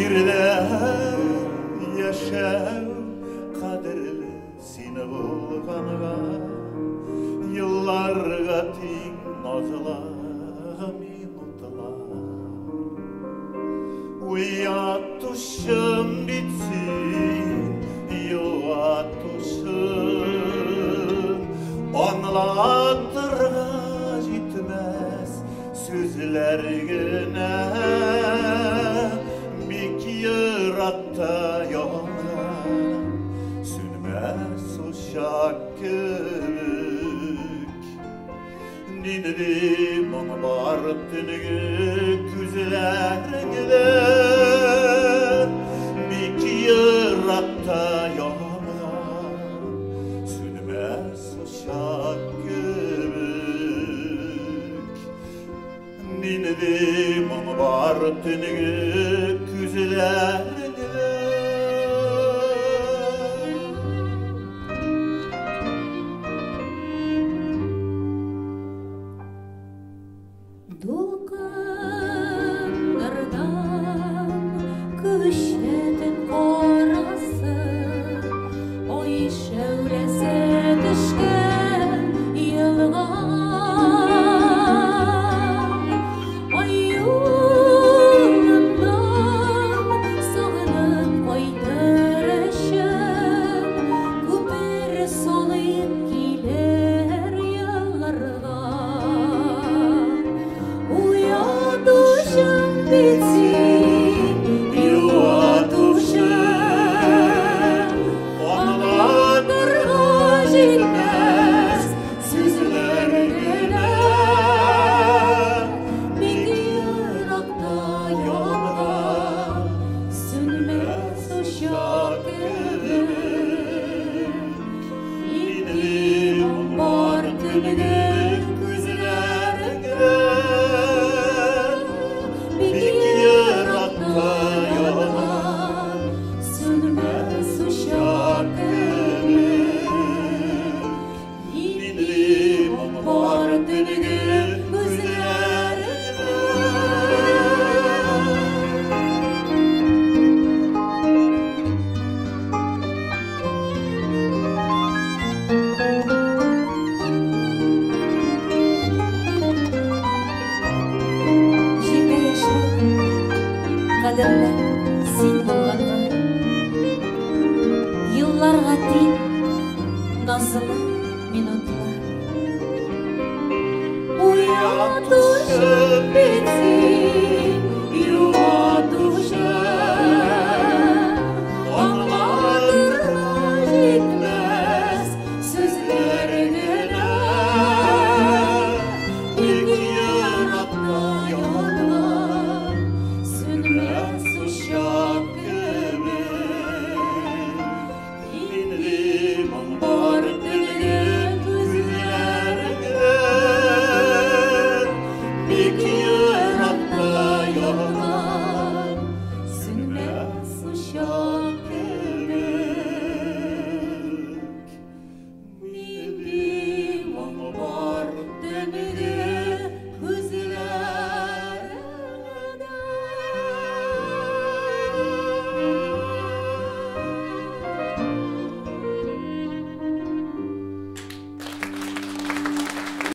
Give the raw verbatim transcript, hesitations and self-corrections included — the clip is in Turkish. Fikirden yaşar kaderli seni bulganıga yıllarga ting nazılağa minutlar uyat tuşum bitsin yuvat tuşum anlatırga gitmez sözler güne hatta yoluna sürmez uşak gülük dinledim onu bağırıp dünü güzeler gider bir kıyır hatta yoluna sürmez uşak gülük dinledim onu bağırıp dünü güzeler. Minutlar. Uyan tuşum beni.